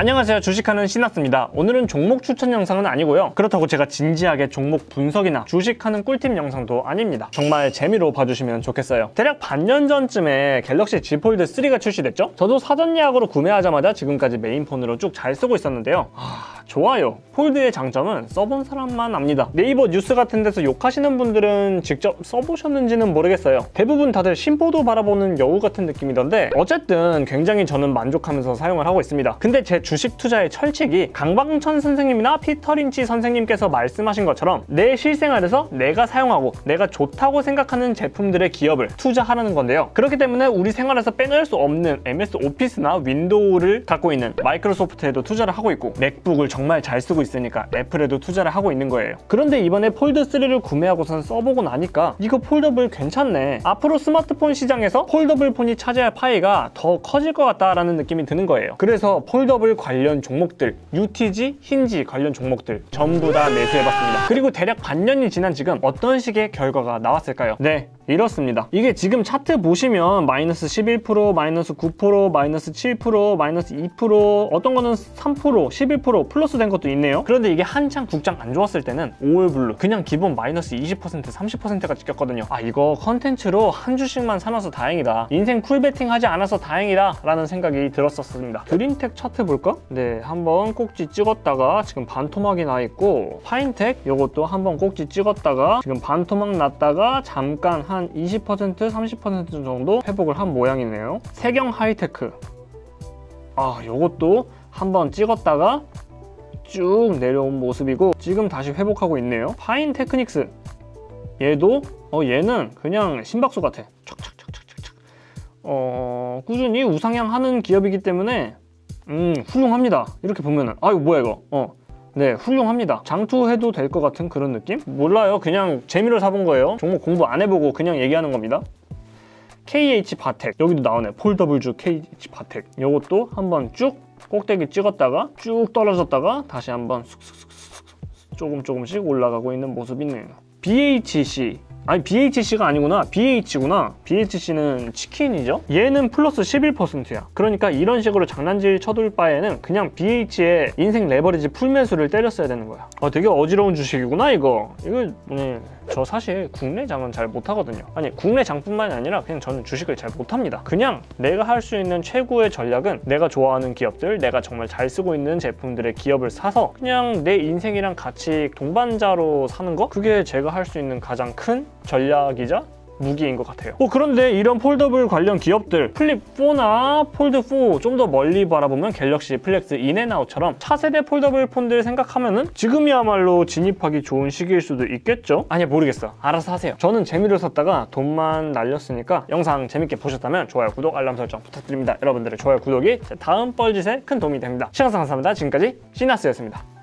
안녕하세요, 주식하는 신학스입니다. 오늘은 종목 추천 영상은 아니고요, 그렇다고 제가 진지하게 종목 분석이나 주식하는 꿀팁 영상도 아닙니다. 정말 재미로 봐주시면 좋겠어요. 대략 반년 전쯤에 갤럭시 Z 폴드 3가 출시됐죠? 저도 사전 예약으로 구매하자마자 지금까지 메인폰으로 쭉 잘 쓰고 있었는데요. 좋아요. 폴드의 장점은 써본 사람만 압니다. 네이버 뉴스 같은 데서 욕하시는 분들은 직접 써보셨는지는 모르겠어요. 대부분 다들 심보도 바라보는 여우 같은 느낌이던데, 어쨌든 굉장히 저는 만족하면서 사용을 하고 있습니다. 근데 제 주식 투자의 철칙이 강방천 선생님이나 피터 린치 선생님께서 말씀하신 것처럼 내 실생활에서 내가 사용하고 내가 좋다고 생각하는 제품들의 기업을 투자하라는 건데요. 그렇기 때문에 우리 생활에서 빼놓을 수 없는 MS 오피스나 윈도우를 갖고 있는 마이크로소프트에도 투자를 하고 있고, 맥북을 정말 잘 쓰고 있으니까 애플에도 투자를 하고 있는 거예요. 그런데 이번에 폴드3를 구매하고선 써보고 나니까 이거 폴더블 괜찮네, 앞으로 스마트폰 시장에서 폴더블 폰이 차지할 파이가 더 커질 것 같다라는 느낌이 드는 거예요. 그래서 폴더블 관련 종목들, UTG, 힌지 관련 종목들 전부 다 매수해봤습니다. 그리고 대략 반년이 지난 지금 어떤 식의 결과가 나왔을까요? 네, 이렇습니다. 이게 지금 차트 보시면 마이너스 11%, 마이너스 9%, 마이너스 7%, 마이너스 2%, 어떤 거는 3%, 11% 플러스 된 것도 있네요. 그런데 이게 한창 국장 안 좋았을 때는 올블루, 그냥 기본 마이너스 20%, 30%가 찍혔거든요. 아, 이거 컨텐츠로 한 주씩만 사놔서 다행이다, 인생 쿨베팅 하지 않아서 다행이다 라는 생각이 들었었습니다. 드림텍 차트 볼까? 네, 한번 꼭지 찍었다가 지금 반토막이 나 있고, 파인텍 요것도 한번 꼭지 찍었다가 지금 반토막 났다가 잠깐 한 20%, 30% 정도 회복을 한 모양이네요. 세경 하이테크, 아, 요것도 한번 찍었다가 쭉 내려온 모습이고 지금 다시 회복하고 있네요. 파인 테크닉스, 얘도 얘는 그냥 심박수 같아. 착착착착착. 꾸준히 우상향하는 기업이기 때문에 훌륭합니다. 이렇게 보면은 아이고 뭐야 이거. 네, 훌륭합니다. 장투해도 될 것 같은 그런 느낌? 몰라요. 그냥 재미로 사본 거예요. 종목 공부 안 해보고 그냥 얘기하는 겁니다. KH 바텍, 여기도 나오네. 폴더블주 KH 바텍, 요것도 한번 쭉 꼭대기 찍었다가 쭉 떨어졌다가 다시 한번 쑥쑥쑥 조금씩 올라가고 있는 모습이네요. BHC, 아니 BHC가 아니구나, BH구나. BHC는 치킨이죠? 얘는 플러스 11%야 그러니까 이런 식으로 장난질 쳐둘 바에는 그냥 BH에 인생 레버리지 풀매수를 때렸어야 되는 거야. 아, 되게 어지러운 주식이구나 이거. 네, 저 사실 국내 장은 잘 못하거든요. 아니, 국내 장뿐만이 아니라 그냥 저는 주식을 잘 못합니다. 그냥 내가 할 수 있는 최고의 전략은 내가 좋아하는 기업들, 내가 정말 잘 쓰고 있는 제품들의 기업을 사서 그냥 내 인생이랑 같이 동반자로 사는 거? 그게 제가 할 수 있는 가장 큰 전략이자 무기인 것 같아요. 그런데 이런 폴더블 관련 기업들, 플립4나 폴드4, 좀 더 멀리 바라보면 갤럭시 플렉스, 인앤아웃처럼 차세대 폴더블 폰들 생각하면은 지금이야말로 진입하기 좋은 시기일 수도 있겠죠? 아니, 모르겠어. 알아서 하세요. 저는 재미로 샀다가 돈만 날렸으니까 영상 재밌게 보셨다면 좋아요, 구독, 알람 설정 부탁드립니다. 여러분들의 좋아요, 구독이 제 다음 뻘짓에 큰 도움이 됩니다. 시청해주셔서 감사합니다. 지금까지 시나스였습니다.